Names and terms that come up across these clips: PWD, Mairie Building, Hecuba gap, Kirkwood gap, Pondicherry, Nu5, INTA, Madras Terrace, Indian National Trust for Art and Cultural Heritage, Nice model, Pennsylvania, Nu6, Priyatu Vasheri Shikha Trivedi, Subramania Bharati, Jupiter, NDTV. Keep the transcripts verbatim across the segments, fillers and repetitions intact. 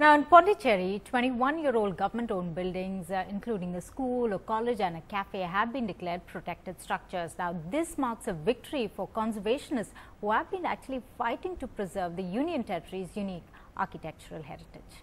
Now in Pondicherry, twenty-one-year-old government-owned buildings, uh, including a school, a college and a cafe, have been declared protected structures. Now this marks a victory for conservationists who have been actually fighting to preserve the Union Territory's unique architectural heritage.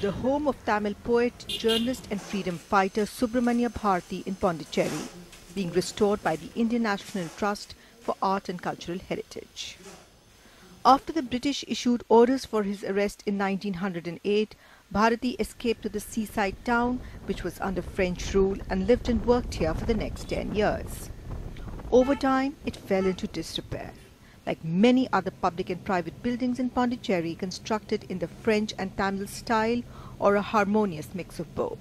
The home of Tamil poet, journalist and freedom fighter Subramania Bharati in Pondicherry, being restored by the Indian National Trust for Art and Cultural Heritage. After the British issued orders for his arrest in nineteen hundred eight, Bharati escaped to the seaside town which was under French rule and lived and worked here for the next ten years. Over time, it fell into disrepair, like many other public and private buildings in Pondicherry constructed in the French and Tamil style or a harmonious mix of both,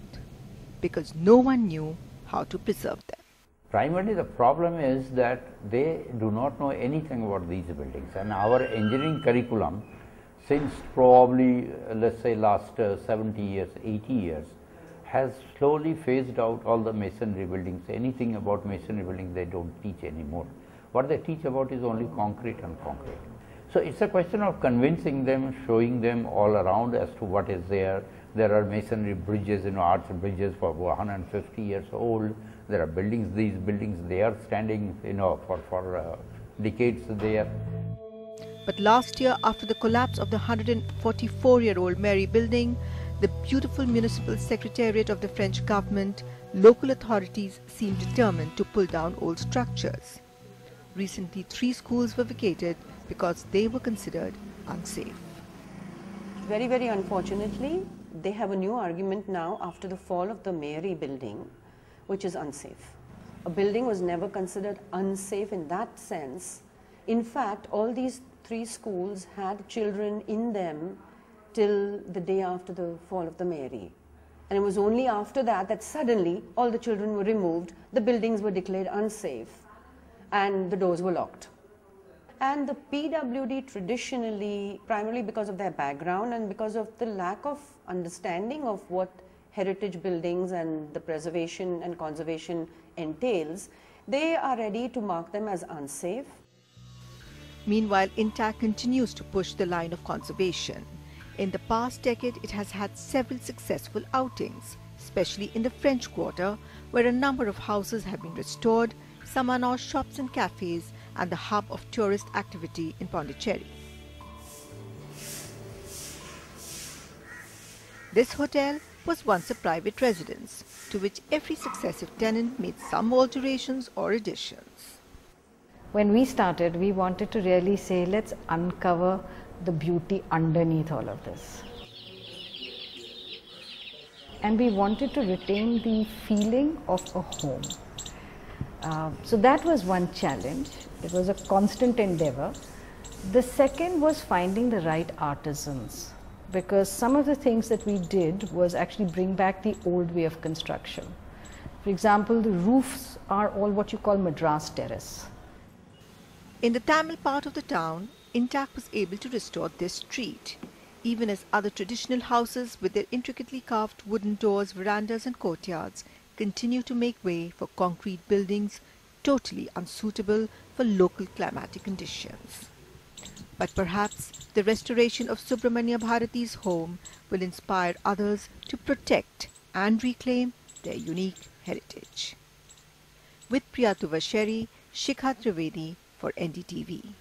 because no one knew how to preserve them. Primarily the problem is that they do not know anything about these buildings, and our engineering curriculum since probably uh, let's say last uh, seventy years, eighty years has slowly phased out all the masonry buildings. Anything about masonry buildings they don't teach anymore. What they teach about is only concrete and concrete. So it's a question of convincing them, showing them all around as to what is there. There are masonry bridges, you know, arch bridges for one hundred fifty years old. There are buildings, these buildings, they are standing, you know, for, for uh, decades there. But last year, after the collapse of the one hundred forty-four-year-old Mairie Building, the beautiful municipal secretariat of the French government, local authorities seem determined to pull down old structures. Recently, three schools were vacated because they were considered unsafe. Very, very unfortunately, they have a new argument now after the fall of the Mairie Building, which is unsafe. A building was never considered unsafe in that sense. In fact, all these three schools had children in them till the day after the fall of the Mairie. And it was only after that that suddenly all the children were removed, the buildings were declared unsafe, and the doors were locked. And the P W D traditionally, primarily because of their background and because of the lack of understanding of what heritage buildings and the preservation and conservation entails, they are ready to mark them as unsafe. Meanwhile, INTA continues to push the line of conservation. In the past decade, it has had several successful outings, especially in the French Quarter, where a number of houses have been restored. Some are now shops and cafes and the hub of tourist activity in Pondicherry. This hotel was once a private residence, to which every successive tenant made some alterations or additions. When we started, we wanted to really say, let's uncover the beauty underneath all of this. And we wanted to retain the feeling of a home. Uh, so that was one challenge. It was a constant endeavor. The second was finding the right artisans, because some of the things that we did was actually bring back the old way of construction. For example, the roofs are all what you call Madras Terrace. In the Tamil part of the town, INTA was able to restore this street, even as other traditional houses with their intricately carved wooden doors, verandas and courtyards continue to make way for concrete buildings totally unsuitable for local climatic conditions. But perhaps the restoration of Subramania Bharati's home will inspire others to protect and reclaim their unique heritage. With Priyatu Vasheri, Shikha Trivedi for N D T V.